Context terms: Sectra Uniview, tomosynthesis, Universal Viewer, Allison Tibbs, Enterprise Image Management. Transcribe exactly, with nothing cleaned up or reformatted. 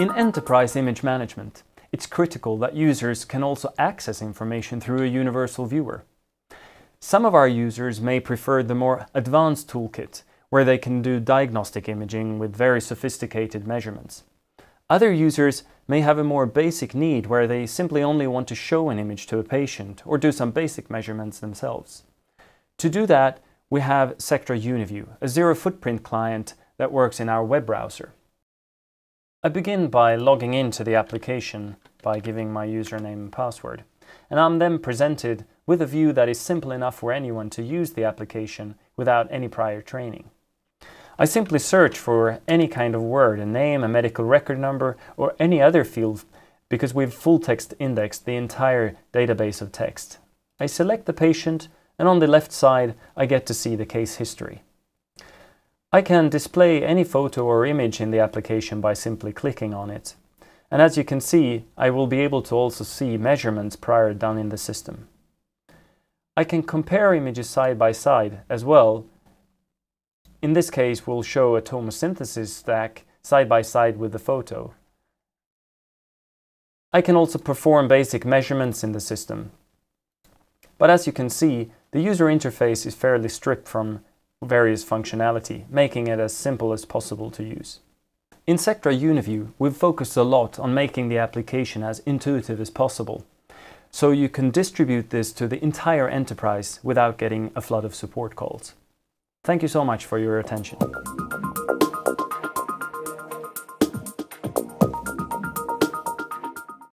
In enterprise image management, it's critical that users can also access information through a universal viewer. Some of our users may prefer the more advanced toolkit, where they can do diagnostic imaging with very sophisticated measurements. Other users may have a more basic need, where they simply only want to show an image to a patient or do some basic measurements themselves. To do that, we have Sectra Uniview, a zero-footprint client that works in our web browser. I begin by logging into the application by giving my username and password, and I'm then presented with a view that is simple enough for anyone to use the application without any prior training. I simply search for any kind of word, a name, a medical record number, or any other field, because we've full-text indexed the entire database of text. I select the patient, and on the left side I get to see the case history. I can display any photo or image in the application by simply clicking on it. And as you can see, I will be able to also see measurements prior done in the system. I can compare images side by side as well. In this case, we'll show a tomosynthesis stack side by side with the photo. I can also perform basic measurements in the system. But as you can see, the user interface is fairly stripped from various functionality, making it as simple as possible to use. In Sectra Uniview, we've focused a lot on making the application as intuitive as possible, so you can distribute this to the entire enterprise without getting a flood of support calls. Thank you so much for your attention.